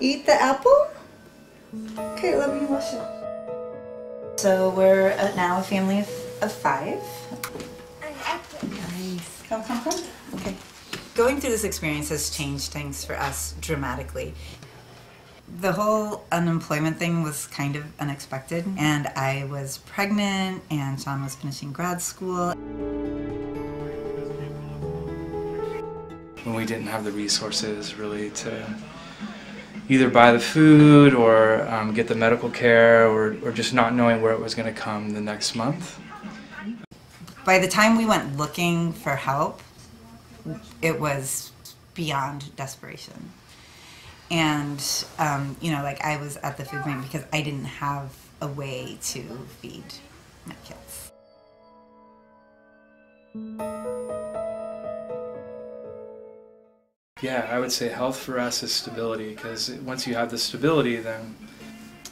Eat the apple? Okay, let me wash it. So we're now a family of five. An apple. Nice. Come. Okay. Going through this experience has changed things for us dramatically. The whole unemployment thing was kind of unexpected, and I was pregnant, and Sean was finishing grad school. When we didn't have the resources really to either buy the food or get the medical care or just not knowing where it was going to come the next month. By the time we went looking for help, it was beyond desperation. And, you know, like, I was at the food bank because I didn't have a way to feed my kids. Yeah, I would say health for us is stability, because once you have the stability, then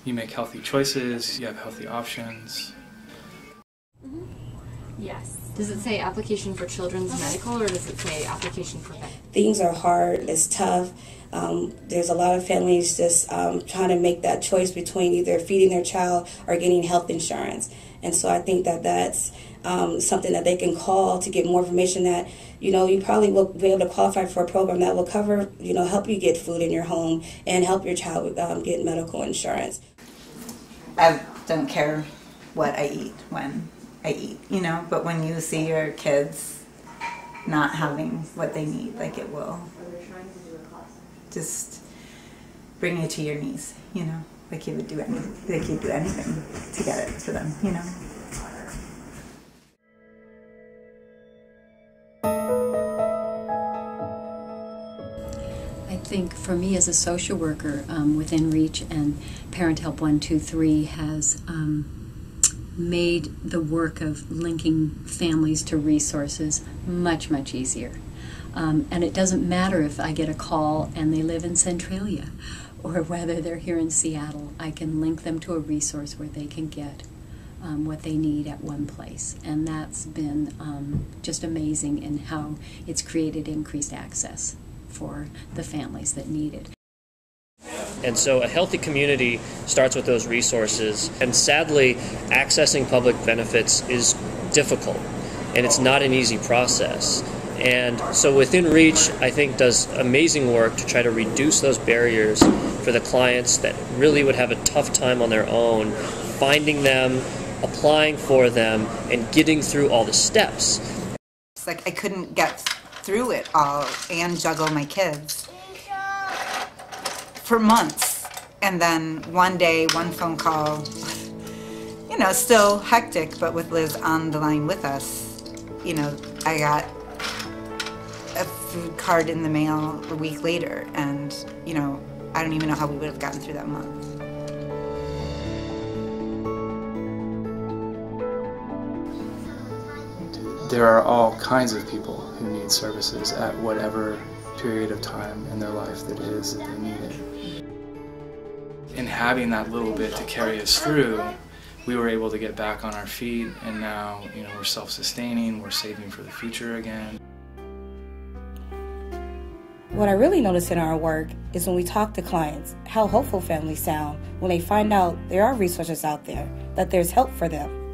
you make healthy choices, you have healthy options. Yes. Does it say application for children's medical, or does it say application for vet? Things are hard, it's tough. There's a lot of families just trying to make that choice between either feeding their child or getting health insurance. And so I think that that's something that they can call to get more information that, you know, you probably will be able to qualify for a program that will cover, you know, help you get food in your home and help your child get medical insurance. I don't care what I eat, when I eat, you know, but when you see your kids not having what they need, like, it will just bring you to your knees, you know, like you would do anything, like you'd do anything to get it for them, you know. I think for me as a social worker, WithinReach and Parent Help 123 has made the work of linking families to resources much, much easier. And it doesn't matter if I get a call and they live in Centralia or whether they're here in Seattle, I can link them to a resource where they can get what they need at one place. And that's been just amazing in how it's created increased access for the families that need it. And so a healthy community starts with those resources. And sadly, accessing public benefits is difficult, and it's not an easy process. And so WithinReach, I think, does amazing work to try to reduce those barriers for the clients that really would have a tough time on their own, finding them, applying for them, and getting through all the steps. It's like I couldn't get through it all and juggle my kids for months, and then one day, one phone call, you know, still hectic, but with Liz on the line with us, you know, I got a food card in the mail a week later, and, you know, I don't even know how we would have gotten through that month. There are all kinds of people who need services at whatever period of time in their life that it is that they need it. And having that little bit to carry us through, we were able to get back on our feet, and now, you know, we're self-sustaining, we're saving for the future again. What I really notice in our work is when we talk to clients, how hopeful families sound when they find out there are resources out there, that there's help for them.